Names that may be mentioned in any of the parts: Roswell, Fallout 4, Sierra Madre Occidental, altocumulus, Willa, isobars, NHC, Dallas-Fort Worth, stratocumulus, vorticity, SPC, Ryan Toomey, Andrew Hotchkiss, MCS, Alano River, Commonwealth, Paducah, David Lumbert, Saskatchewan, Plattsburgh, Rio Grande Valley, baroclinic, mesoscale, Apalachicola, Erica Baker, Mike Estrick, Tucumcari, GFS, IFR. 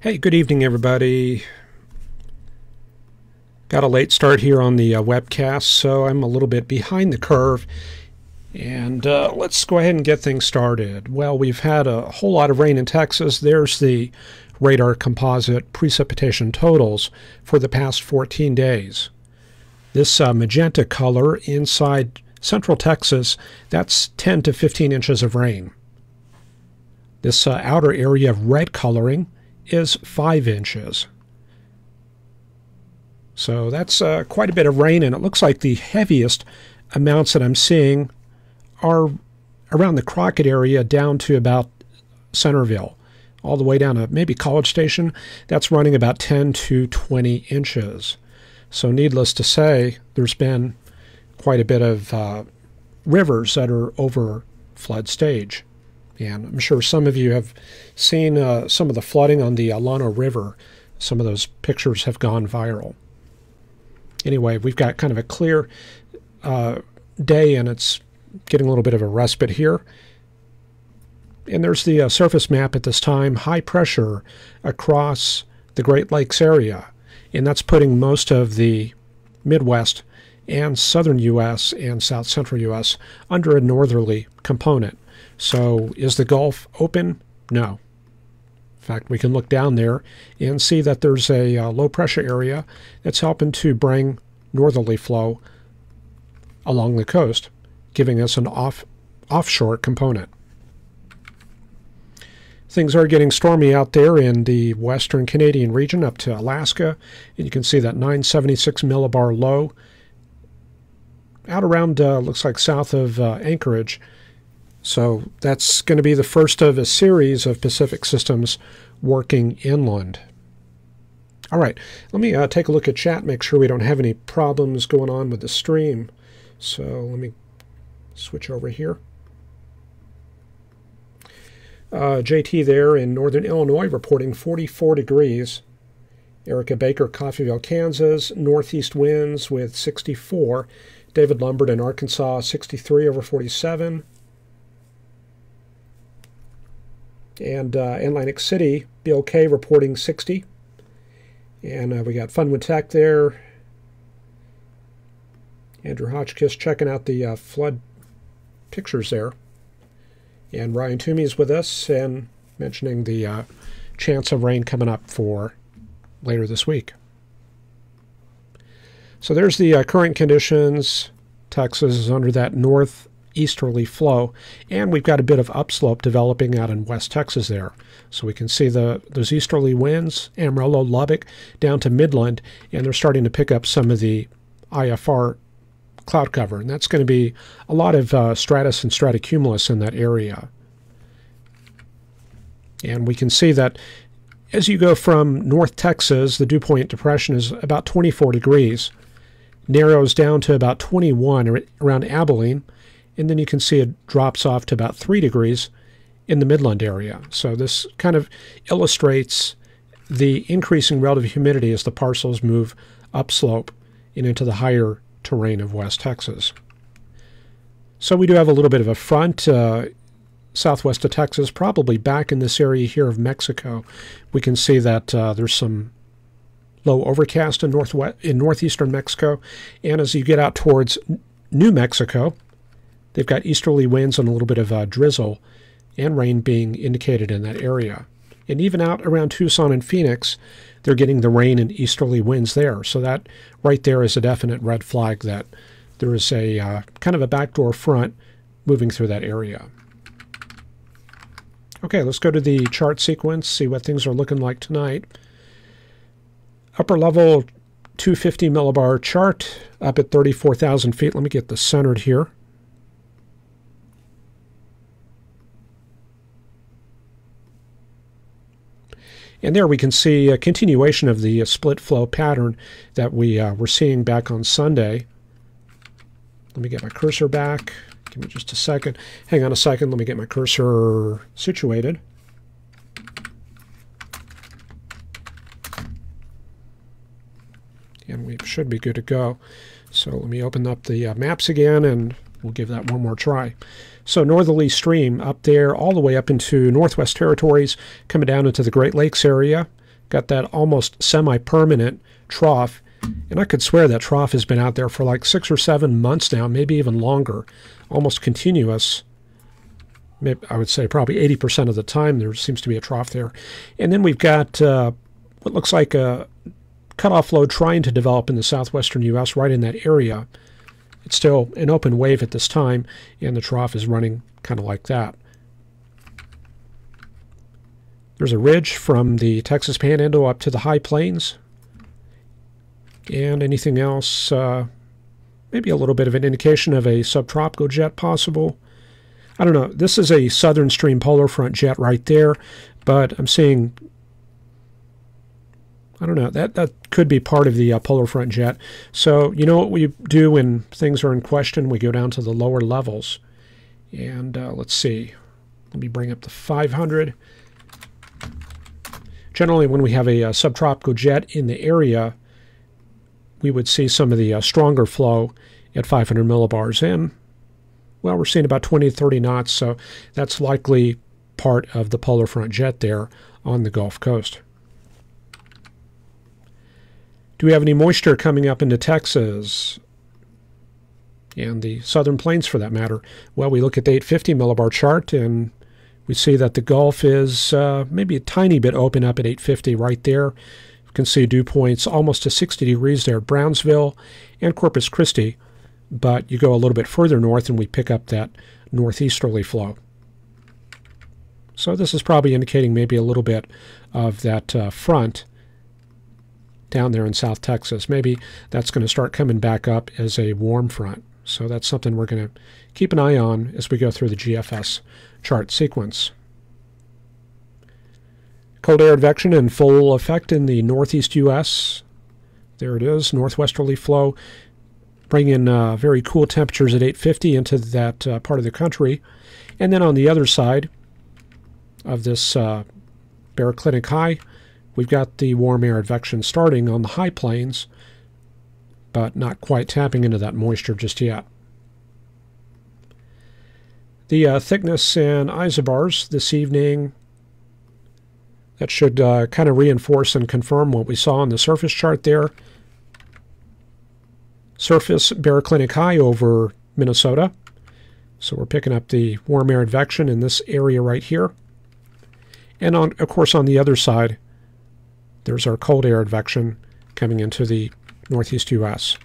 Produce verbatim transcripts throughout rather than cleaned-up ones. Hey, good evening, everybody. Got a late start here on the uh, webcast, so I'm a little bit behind the curve. And uh, let's go ahead and get things started. Well, we've had a whole lot of rain in Texas. There's the radar composite precipitation totals for the past fourteen days. This uh, magenta color inside central Texas, that's ten to fifteen inches of rain. This uh, outer area of red coloring is five inches. So that's uh, quite a bit of rain, and it looks like the heaviest amounts that I'm seeing are around the Crockett area down to about Centerville, all the way down to maybe College Station. That's running about ten to twenty inches. So needless to say, there's been quite a bit of uh, rivers that are over flood stage. And I'm sure some of you have seen uh, some of the flooding on the Alano River. Some of those pictures have gone viral. Anyway, we've got kind of a clear uh, day, and it's getting a little bit of a respite here. And there's the uh, surface map at this time. High pressure across the Great Lakes area. And that's putting most of the Midwest and southern U S and south central U S under a northerly component. So is the Gulf open? No. In fact, we can look down there and see that there's a uh, low-pressure area that's helping to bring northerly flow along the coast, giving us an off offshore component. Things are getting stormy out there in the western Canadian region up to Alaska, and you can see that nine seventy-six millibar low out around, uh, looks like south of uh, Anchorage. So that's going to be the first of a series of Pacific systems working inland. All right, let me uh, take a look at chat, make sure we don't have any problems going on with the stream. So let me switch over here. Uh, J T there in northern Illinois reporting forty-four degrees. Erica Baker, Coffeyville, Kansas, northeast winds with sixty-four. David Lumbert in Arkansas, sixty-three over forty-seven. And uh, Atlantic City, Bill K reporting sixty. And uh, we got Fun with Tech there. Andrew Hotchkiss checking out the uh, flood pictures there. And Ryan Toomey is with us and mentioning the uh, chance of rain coming up for later this week. So there's the uh, current conditions. Texas is under that north easterly flow, and we've got a bit of upslope developing out in West Texas there. So we can see the those easterly winds, Amarillo, Lubbock, down to Midland, and they're starting to pick up some of the I F R cloud cover, and that's going to be a lot of uh, stratus and stratocumulus in that area. And we can see that as you go from North Texas, the dew point depression is about twenty-four degrees, narrows down to about twenty-one around Abilene, and then you can see it drops off to about three degrees in the Midland area. So this kind of illustrates the increasing relative humidity as the parcels move upslope and into the higher terrain of West Texas. So we do have a little bit of a front uh, southwest of Texas, probably back in this area here of Mexico. We can see that uh, there's some low overcast in, northwest, in northeastern Mexico, and as you get out towards New Mexico, they've got easterly winds and a little bit of uh, drizzle and rain being indicated in that area. And even out around Tucson and Phoenix, they're getting the rain and easterly winds there. So that right there is a definite red flag that there is a uh, kind of a backdoor front moving through that area. Okay, let's go to the chart sequence, see what things are looking like tonight. Upper level two fifty millibar chart up at thirty-four thousand feet. Let me get this centered here. And there we can see a continuation of the split flow pattern that we uh, were seeing back on Sunday. Let me get my cursor back. Give me just a second. Hang on a second. Let me get my cursor situated. And we should be good to go. So let me open up the uh, maps again, and we'll give that one more try. So northerly stream up there all the way up into Northwest Territories, coming down into the Great Lakes area, Got that almost semi-permanent trough, and I could swear that trough has been out there for like six or seven months now, maybe even longer, almost continuous. Maybe, I would say probably eighty percent of the time there seems to be a trough there. And then we've got uh, what looks like a cutoff low trying to develop in the southwestern U S right in that area. It's still an open wave at this time, and the trough is running kind of like that. There's a ridge from the Texas Panhandle up to the high plains. And anything else, uh, maybe a little bit of an indication of a subtropical jet possible. I don't know. This is a southern stream polar front jet right there, but I'm seeing, I don't know, that, that could be part of the uh, polar front jet. So you know what we do when things are in question? We go down to the lower levels. And uh, let's see. Let me bring up the five hundred. Generally, when we have a uh, subtropical jet in the area, we would see some of the uh, stronger flow at five hundred millibars. And, well, we're seeing about twenty to thirty knots, so that's likely part of the polar front jet there on the Gulf Coast. Do we have any moisture coming up into Texas and the southern plains, for that matter? Well, we look at the eight fifty millibar chart, and we see that the Gulf is uh, maybe a tiny bit open up at eight fifty right there. You can see dew points almost to sixty degrees there at Brownsville and Corpus Christi. But you go a little bit further north and we pick up that northeasterly flow. So this is probably indicating maybe a little bit of that uh, front down there in South Texas. Maybe that's going to start coming back up as a warm front. So that's something we're going to keep an eye on as we go through the G F S chart sequence. Cold air advection in full effect in the northeast U S There it is, northwesterly flow, bringing in uh, very cool temperatures at eight fifty into that uh, part of the country. And then on the other side of this uh, baroclinic high, we've got the warm air advection starting on the high plains, but not quite tapping into that moisture just yet. The uh, thickness in isobars this evening, that should uh, kind of reinforce and confirm what we saw on the surface chart there. Surface baroclinic high over Minnesota. So we're picking up the warm air advection in this area right here. And on, of course, on the other side, there's our cold air advection coming into the northeast U S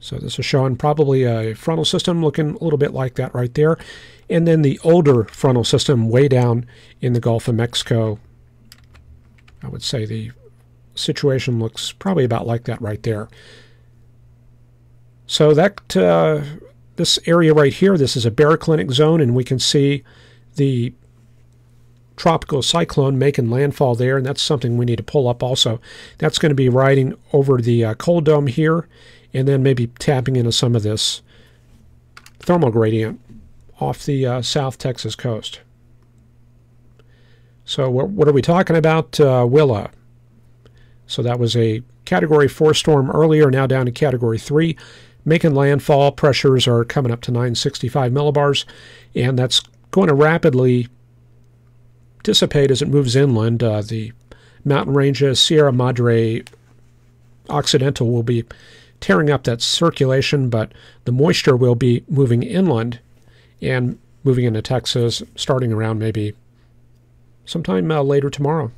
So this is showing probably a frontal system looking a little bit like that right there. And then the older frontal system way down in the Gulf of Mexico. I would say the situation looks probably about like that right there. So that uh, this area right here, this is a baroclinic zone, and we can see the tropical cyclone making landfall there, and that's something we need to pull up also. That's going to be riding over the uh, cold dome here, and then maybe tapping into some of this thermal gradient off the uh, South Texas coast. So what, what are we talking about? Uh, Willa. So that was a Category four storm earlier, now down to Category three. Making landfall, pressures are coming up to nine sixty-five millibars, and that's going to rapidly dissipate as it moves inland. Uh, the mountain ranges, Sierra Madre Occidental, will be tearing up that circulation, but the moisture will be moving inland and moving into Texas, starting around maybe sometime uh, later tomorrow.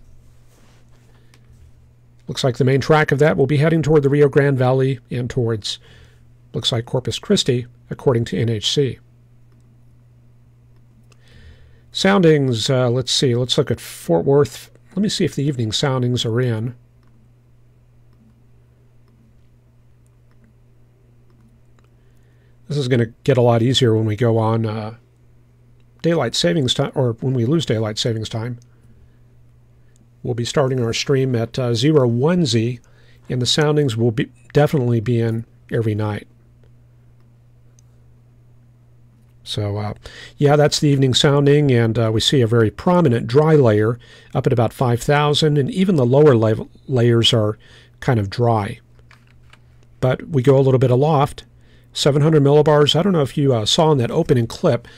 Looks like the main track of that will be heading toward the Rio Grande Valley and towards, looks like, Corpus Christi, according to N H C. Soundings, uh, let's see, let's look at Fort Worth. Let me see if the evening soundings are in. This is going to get a lot easier when we go on uh, daylight savings time, or when we lose daylight savings time. We'll be starting our stream at uh, zero one Z, and the soundings will be definitely be in every night. So, uh, yeah, that's the evening sounding, and uh, we see a very prominent dry layer up at about five thousand, and even the lower la layers are kind of dry. But we go a little bit aloft, seven hundred millibars. I don't know if you uh, saw in that opening clip,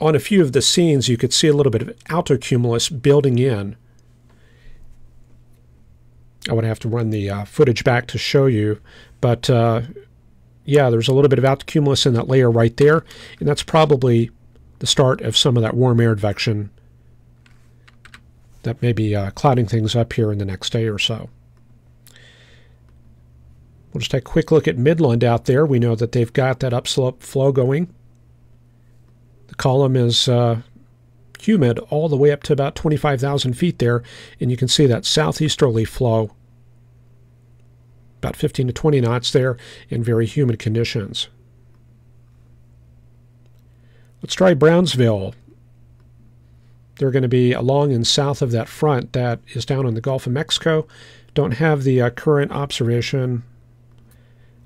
on a few of the scenes, you could see a little bit of altocumulus building in. I would have to run the uh, footage back to show you, but uh, yeah, there's a little bit of altocumulus in that layer right there, and that's probably the start of some of that warm air advection that may be uh, clouding things up here in the next day or so. We'll just take a quick look at Midland out there. We know that they've got that upslope flow going. The column is uh, humid all the way up to about twenty-five thousand feet there, and you can see that southeasterly flow, about fifteen to twenty knots there in very humid conditions. Let's try Brownsville. They're going to be along and south of that front that is down in the Gulf of Mexico. Don't have the uh, current observation.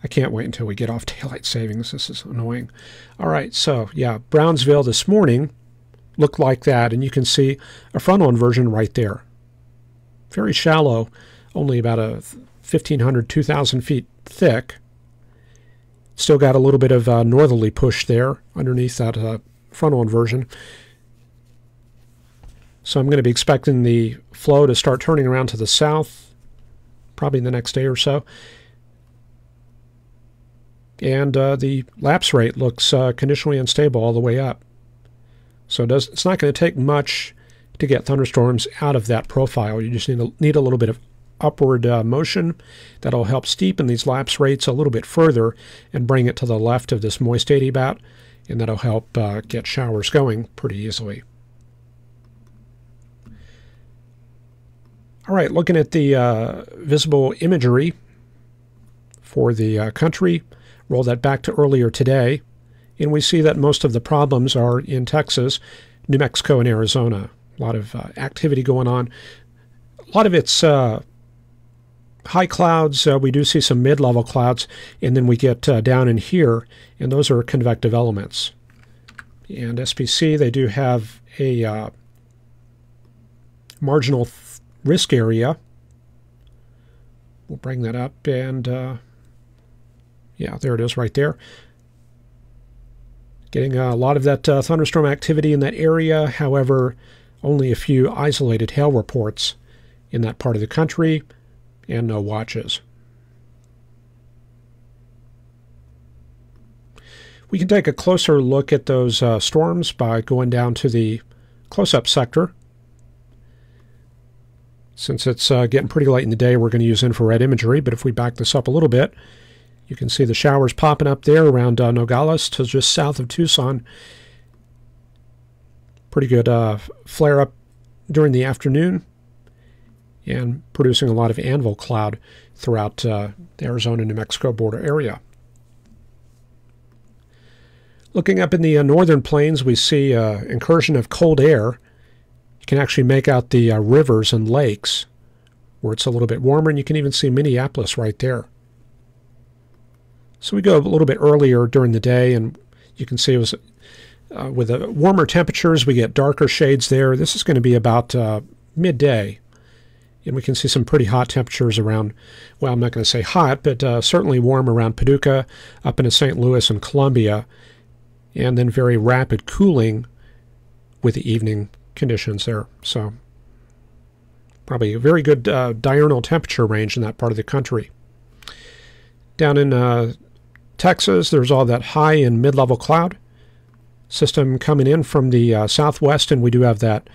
I can't wait until we get off daylight savings. This is annoying. All right, so yeah, Brownsville this morning looked like that, and you can see a frontal inversion right there. Very shallow, only about a fifteen hundred, two thousand feet thick. Still got a little bit of uh, northerly push there underneath that uh, frontal inversion. So I'm going to be expecting the flow to start turning around to the south, probably in the next day or so. And uh, the lapse rate looks uh, conditionally unstable all the way up. So it does, it's not going to take much to get thunderstorms out of that profile. You just need a, need a little bit of upward uh, motion. That'll help steepen these lapse rates a little bit further and bring it to the left of this moist eighty bout, and that'll help uh, get showers going pretty easily. All right, looking at the uh, visible imagery for the uh, country, roll that back to earlier today, and we see that most of the problems are in Texas, New Mexico, and Arizona. A lot of uh, activity going on. A lot of it's uh, high clouds. Uh, we do see some mid-level clouds, and then we get uh, down in here, and those are convective elements. And S P C, they do have a uh, marginal th risk area. We'll bring that up, and uh, yeah, there it is right there. Getting a lot of that uh, thunderstorm activity in that area. However, only a few isolated hail reports in that part of the country, and no watches. We can take a closer look at those uh, storms by going down to the close-up sector. Since it's uh, getting pretty late in the day, we're going to use infrared imagery, but if we back this up a little bit, you can see the showers popping up there around uh, Nogales to just south of Tucson. Pretty good uh, flare-up during the afternoon, and producing a lot of anvil cloud throughout uh, the Arizona-New Mexico border area. Looking up in the uh, northern plains, we see uh, incursion of cold air. Can actually make out the uh, rivers and lakes where it's a little bit warmer, and you can even see Minneapolis right there. So we go a little bit earlier during the day, and you can see it was uh, with the warmer temperatures we get darker shades there. This is going to be about uh, midday, and we can see some pretty hot temperatures around, well, I'm not going to say hot, but uh, certainly warm around Paducah, up into Saint Louis and Columbia, and then very rapid cooling with the evening conditions there. So probably a very good uh, diurnal temperature range in that part of the country. Down in uh, Texas, there's all that high and mid-level cloud system coming in from the uh, southwest, and we do have that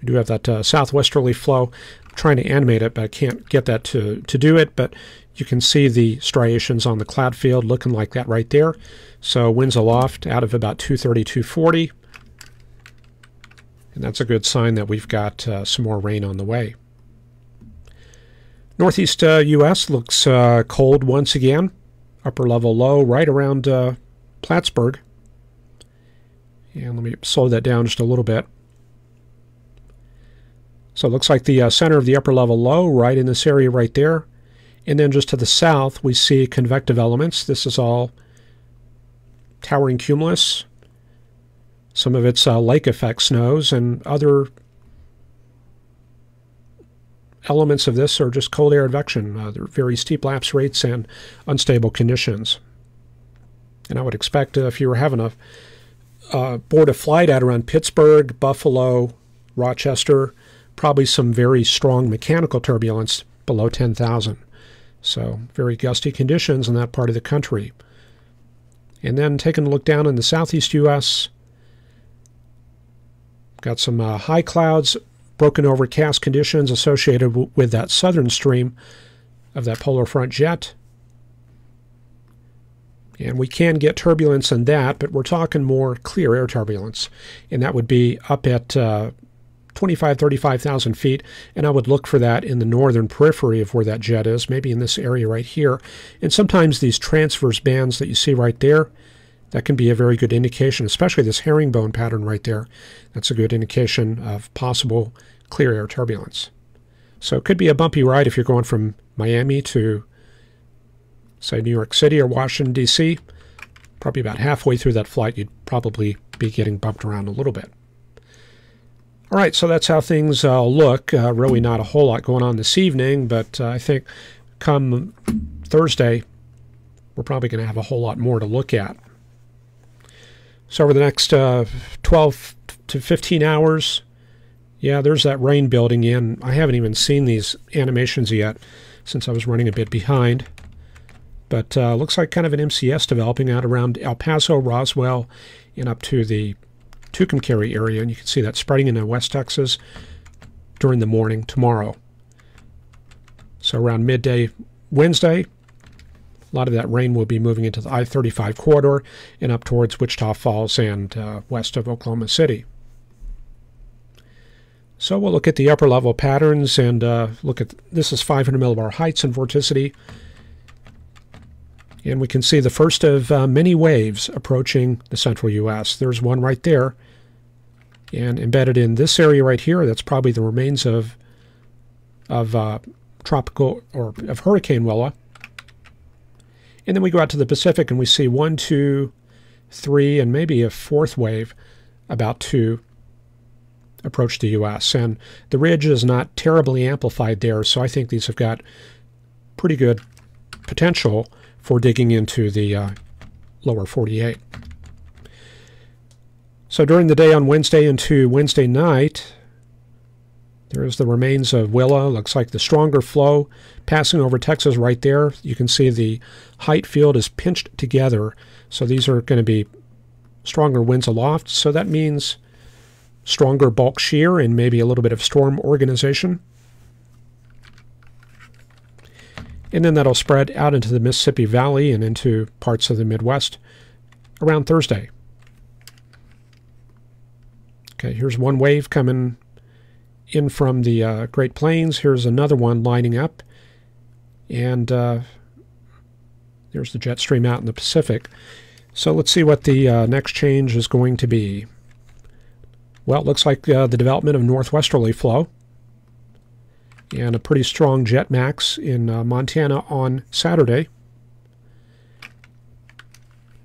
we do have that uh, southwesterly flow. I'm trying to animate it, but I can't get that to to do it, but you can see the striations on the cloud field looking like that right there. So winds aloft out of about two thirty, two forty. And that's a good sign that we've got uh, some more rain on the way. Northeast uh, U S looks uh, cold once again. Upper level low right around uh, Plattsburgh. And let me slow that down just a little bit. So it looks like the uh, center of the upper level low right in this area right there. And then just to the south, we see convective elements. This is all towering cumulus. Some of it's uh, lake effect snows, and other elements of this are just cold air advection. Uh, they're very steep lapse rates and unstable conditions. and I would expect uh, if you were having a uh, board a flight out around Pittsburgh, Buffalo, Rochester, probably some very strong mechanical turbulence below ten thousand. So very gusty conditions in that part of the country. And then taking a look down in the southeast U S, got some uh, high clouds, broken overcast conditions associated w with that southern stream of that polar front jet. And we can get turbulence in that, but we're talking more clear air turbulence. And that would be up at uh, twenty-five, thirty-five thousand feet. And I would look for that in the northern periphery of where that jet is, maybe in this area right here. And sometimes these transverse bands that you see right there, that can be a very good indication, especially this herringbone pattern right there. That's a good indication of possible clear air turbulence. So it could be a bumpy ride if you're going from Miami to, say, New York City or Washington, D C. Probably about halfway through that flight, you'd probably be getting bumped around a little bit. All right, so that's how things uh, look. Uh, really not a whole lot going on this evening, but uh, I think come Thursday, we're probably going to have a whole lot more to look at. So over the next uh, twelve to fifteen hours, yeah, there's that rain building in. I haven't even seen these animations yet since I was running a bit behind. But uh, looks like kind of an M C S developing out around El Paso, Roswell, and up to the Tucumcari area. And you can see that spreading into West Texas during the morning tomorrow. So around midday Wednesday, a lot of that rain will be moving into the I thirty-five corridor and up towards Wichita Falls and uh, west of Oklahoma City. So we'll look at the upper level patterns and uh, look at, this is five hundred millibar heights and vorticity. And we can see the first of uh, many waves approaching the central U S. There's one right there. And embedded in this area right here, that's probably the remains of of uh, tropical or of Hurricane Willa. And then we go out to the Pacific and we see one, two, three, and maybe a fourth wave about to approach the U S. And the ridge is not terribly amplified there, so I think these have got pretty good potential for digging into the uh, lower forty-eight. So during the day on Wednesday into Wednesday night, there's the remains of Willa. Looks like the stronger flow passing over Texas right there. You can see the height field is pinched together. So these are going to be stronger winds aloft. So that means stronger bulk shear and maybe a little bit of storm organization. And then that'll spread out into the Mississippi Valley and into parts of the Midwest around Thursday. Okay, here's one wave coming in from the uh, Great Plains. Here's another one lining up. And uh, there's the jet stream out in the Pacific. So let's see what the uh, next change is going to be. Well, it looks like uh, the development of northwesterly flow. And a pretty strong jet max in uh, Montana on Saturday.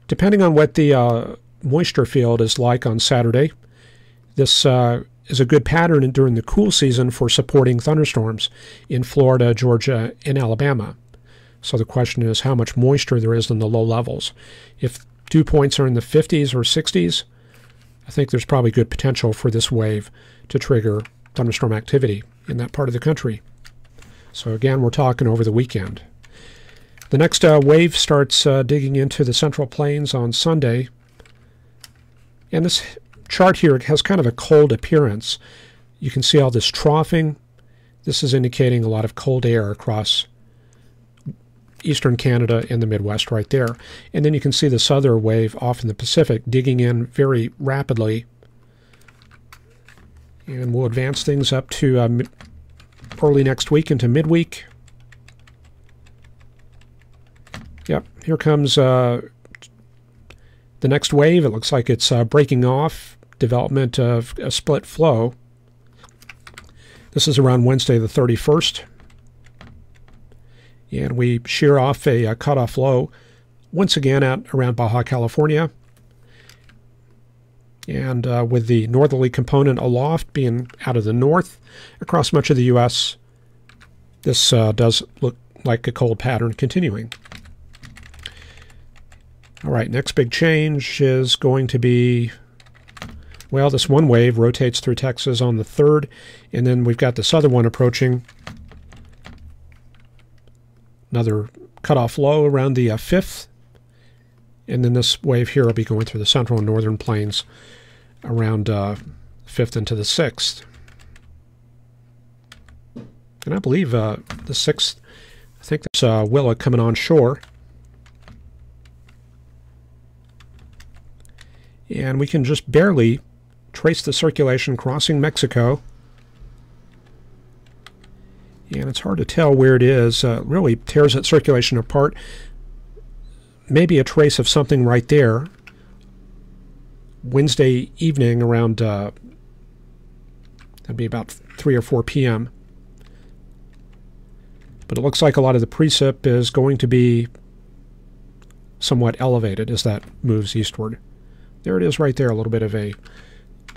Depending on what the uh, moisture field is like on Saturday, this uh, is a good pattern during the cool season for supporting thunderstorms in Florida, Georgia, and Alabama. So the question is how much moisture there is in the low levels. If dew points are in the fifties or sixties, I think there's probably good potential for this wave to trigger thunderstorm activity in that part of the country. So again, we're talking over the weekend. The next uh, wave starts uh, digging into the Central Plains on Sunday. And this chart here has kind of a cold appearance. You can see all this troughing. This is indicating a lot of cold air across eastern Canada and the Midwest right there. And then you can see this other wave off in the Pacific digging in very rapidly. And we'll advance things up to um, early next week into midweek. Yep, here comes uh, the next wave. It looks like it's uh, breaking off development of a split flow. This is around Wednesday the thirty-first. And we shear off a, a cutoff low once again out around Baja California. And uh, with the northerly component aloft being out of the north across much of the U S, this uh, does look like a cold pattern continuing. All right, next big change is going to be, well, this one wave rotates through Texas on the third, and then we've got this other one approaching. Another cutoff low around the uh, fifth, and then this wave here will be going through the central and northern plains around uh, fifth into the sixth. And I believe uh, the sixth, I think that's uh, Willa coming on shore. And we can just barely trace the circulation crossing Mexico. And it's hard to tell where it is. Uh, really tears that circulation apart. Maybe a trace of something right there. Wednesday evening around, uh, that'd be about three or four P M But it looks like a lot of the precip is going to be somewhat elevated as that moves eastward. There it is right there, a little bit of a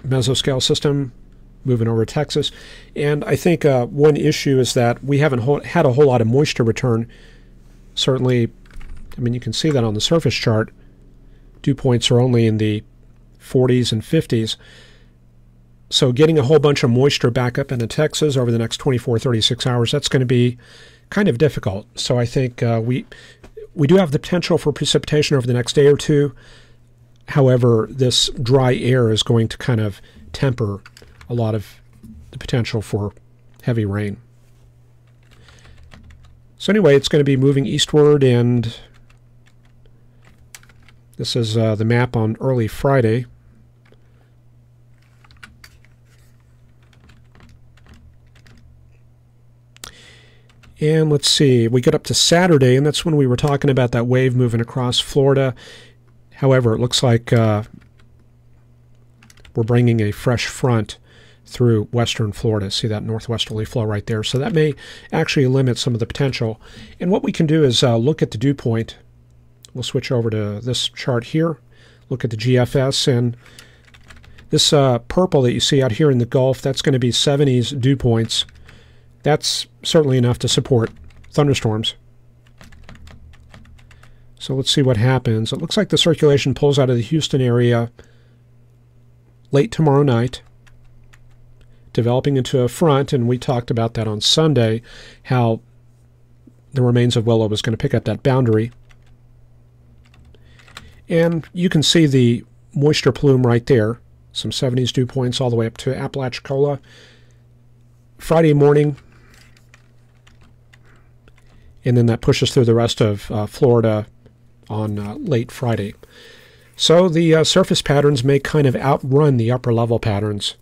mesoscale system moving over Texas. And I think uh, one issue is that we haven't ho had a whole lot of moisture return. Certainly, I mean, you can see that on the surface chart. Dew points are only in the forties and fifties. So getting a whole bunch of moisture back up into Texas over the next twenty-four, thirty-six hours, that's going to be kind of difficult. So I think uh, we, we do have the potential for precipitation over the next day or two. However, this dry air is going to kind of temper a lot of the potential for heavy rain. So anyway, it's going to be moving eastward, and this is uh, the map on early Friday. And let's see, we get up to Saturday, and that's when we were talking about that wave moving across Florida. However, it looks like uh, we're bringing a fresh front through western Florida. See that northwesterly flow right there? So that may actually limit some of the potential. And what we can do is uh, look at the dew point. We'll switch over to this chart here, look at the G F S. And this uh, purple that you see out here in the Gulf, that's going to be seventies dew points. That's certainly enough to support thunderstorms. So let's see what happens. It looks like the circulation pulls out of the Houston area late tomorrow night, developing into a front, and we talked about that on Sunday, how the remains of Willow was going to pick up that boundary. And you can see the moisture plume right there, some seventies dew points all the way up to Apalachicola. Friday morning, and then that pushes through the rest of uh, Florida on uh, late Friday. So the uh, surface patterns may kind of outrun the upper level patterns.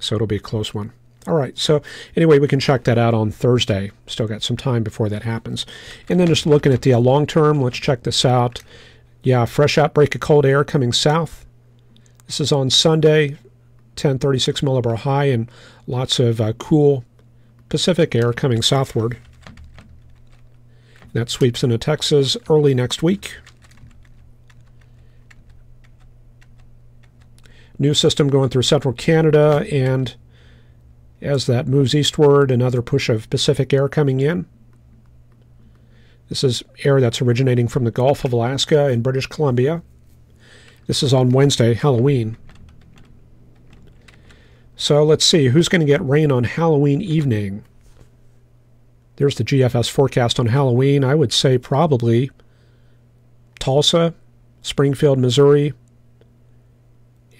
So it'll be a close one. All right, so anyway, we can check that out on Thursday. Still got some time before that happens. And then just looking at the uh, long term, let's check this out. Yeah, fresh outbreak of cold air coming south. This is on Sunday, ten thirty-six millibar high, and lots of uh, cool Pacific air coming southward. That sweeps into Texas early next week. New system going through central Canada, and as that moves eastward, another push of Pacific air coming in. This is air that's originating from the Gulf of Alaska and British Columbia. This is on Wednesday, Halloween. So let's see, who's going to get rain on Halloween evening? There's the G F S forecast on Halloween. I would say probably Tulsa, Springfield, Missouri,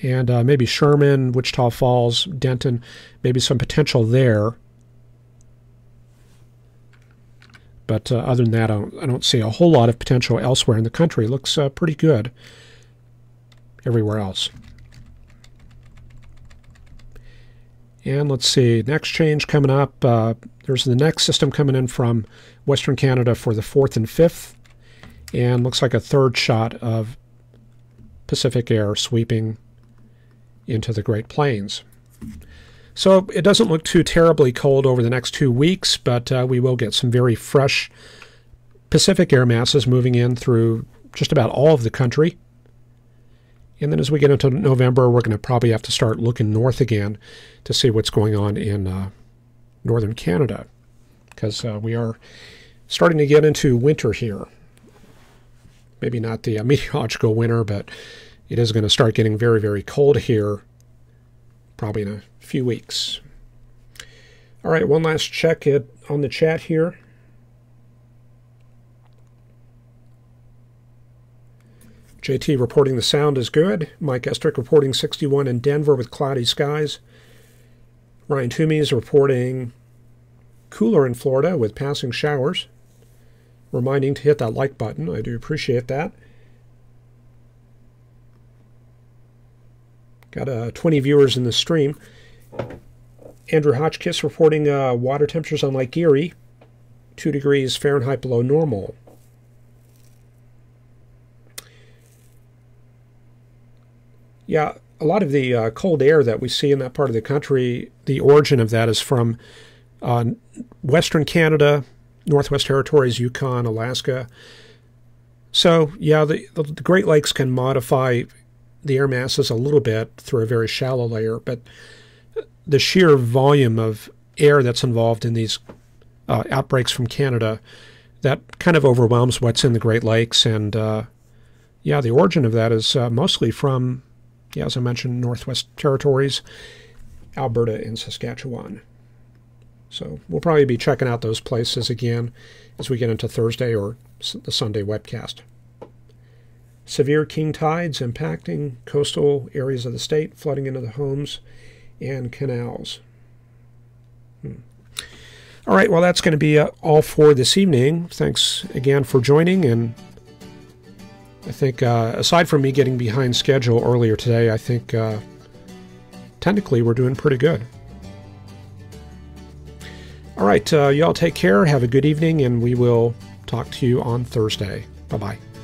and uh, maybe Sherman, Wichita Falls, Denton, maybe some potential there. But uh, other than that, I don't, I don't see a whole lot of potential elsewhere in the country. Looks uh, pretty good everywhere else. And let's see, next change coming up. Uh, there's the next system coming in from Western Canada for the fourth and fifth. And looks like a third shot of Pacific air sweeping into the Great Plains. So it doesn't look too terribly cold over the next two weeks, but uh, we will get some very fresh Pacific air masses moving in through just about all of the country. And then as we get into November, we're going to probably have to start looking north again to see what's going on in uh, northern Canada, because uh, we are starting to get into winter here. Maybe not the uh, meteorological winter, but it is going to start getting very, very cold here, probably in a few weeks. All right, one last check it on the chat here. J T reporting the sound is good. Mike Estrick reporting sixty-one in Denver with cloudy skies. Ryan Toomey is reporting cooler in Florida with passing showers. Reminding to hit that like button. I do appreciate that. Got uh, twenty viewers in the stream. Andrew Hotchkiss reporting uh, water temperatures on Lake Erie, two degrees Fahrenheit below normal. Yeah, a lot of the uh, cold air that we see in that part of the country, the origin of that is from uh, Western Canada, Northwest Territories, Yukon, Alaska. So, yeah, the, the Great Lakes can modify the air masses a little bit through a very shallow layer, but the sheer volume of air that's involved in these uh, outbreaks from Canada, that kind of overwhelms what's in the Great Lakes. And, uh, yeah, the origin of that is uh, mostly from, yeah, as I mentioned, Northwest Territories, Alberta, and Saskatchewan. So we'll probably be checking out those places again as we get into Thursday or the Sunday webcast. Severe king tides impacting coastal areas of the state, flooding into the homes and canals. Hmm. All right, well, that's going to be uh, all for this evening. Thanks again for joining. And I think uh, aside from me getting behind schedule earlier today, I think uh, technically we're doing pretty good. All right, uh, y'all take care, have a good evening, and we will talk to you on Thursday. Bye-bye.